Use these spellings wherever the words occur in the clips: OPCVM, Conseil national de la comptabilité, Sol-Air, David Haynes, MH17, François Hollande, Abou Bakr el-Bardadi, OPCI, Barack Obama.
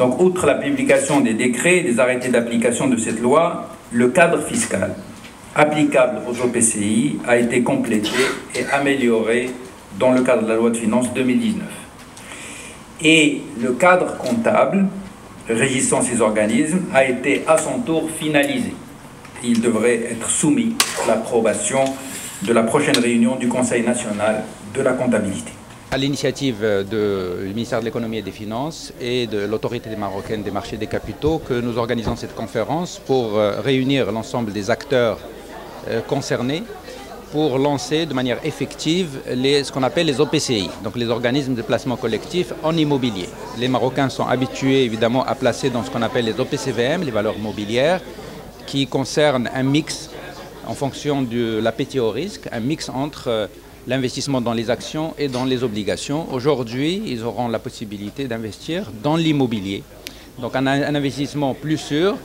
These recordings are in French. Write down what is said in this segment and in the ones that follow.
Donc, outre la publication des décrets et des arrêtés d'application de cette loi, le cadre fiscal applicable aux OPCI a été complété et amélioré dans le cadre de la loi de finances 2019. Et le cadre comptable régissant ces organismes a été à son tour finalisé. Il devrait être soumis à l'approbation de la prochaine réunion du Conseil national de la comptabilité. À l'initiative du ministère de l'Économie et des Finances et de l'autorité marocaine des marchés des capitaux que nous organisons cette conférence pour réunir l'ensemble des acteurs concernés pour lancer de manière effective ce qu'on appelle les OPCI, donc les organismes de placement collectif en immobilier. Les Marocains sont habitués évidemment à placer dans ce qu'on appelle les OPCVM, les valeurs mobilières, qui concernent un mix en fonction de l'appétit au risque, un mix entre l'investissement dans les actions et dans les obligations. Aujourd'hui, ils auront la possibilité d'investir dans l'immobilier. Donc un investissement plus sûr,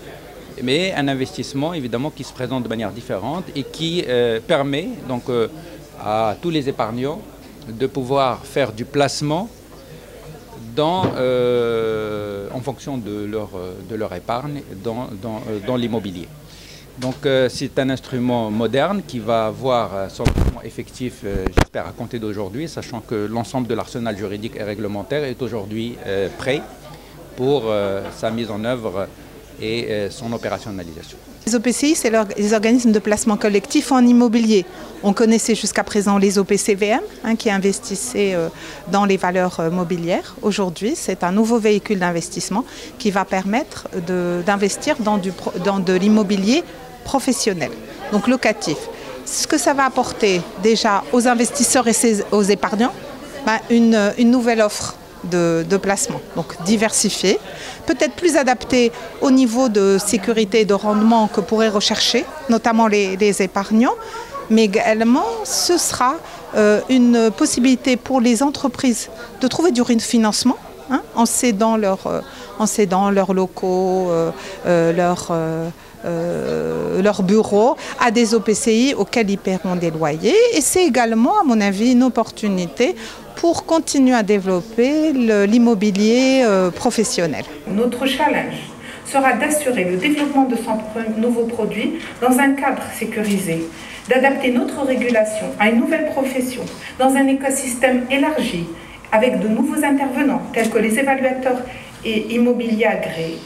mais un investissement évidemment qui se présente de manière différente et qui permet donc à tous les épargnants de pouvoir faire du placement en fonction de leur épargne dans l'immobilier. Donc c'est un instrument moderne qui va avoir son lancement effectif, j'espère, à compter d'aujourd'hui, sachant que l'ensemble de l'arsenal juridique et réglementaire est aujourd'hui prêt pour sa mise en œuvre et son opérationnalisation. Les OPCI, c'est les organismes de placement collectif en immobilier. On connaissait jusqu'à présent les OPCVM qui investissaient dans les valeurs mobilières. Aujourd'hui, c'est un nouveau véhicule d'investissement qui va permettre d'investir dans de l'immobilier professionnel, donc locatif. Ce que ça va apporter déjà aux investisseurs et aux épargnants, une nouvelle offre de placement, donc diversifié, peut-être plus adapté au niveau de sécurité et de rendement que pourraient rechercher, notamment les épargnants, mais également ce sera une possibilité pour les entreprises de trouver du financement en cédant leurs locaux, leurs bureaux à des OPCI auxquels ils paieront des loyers. Et c'est également, à mon avis, une opportunité pour continuer à développer l'immobilier professionnel. Notre challenge sera d'assurer le développement de ce nouveau produit dans un cadre sécurisé, d'adapter notre régulation à une nouvelle profession dans un écosystème élargi avec de nouveaux intervenants tels que les évaluateurs et immobiliers agréés.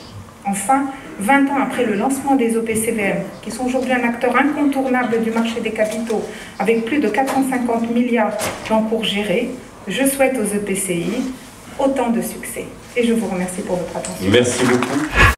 Enfin, 20 ans après le lancement des OPCVM, qui sont aujourd'hui un acteur incontournable du marché des capitaux avec plus de 450 milliards d'encours gérés, je souhaite aux EPCI autant de succès et je vous remercie pour votre attention. Merci beaucoup.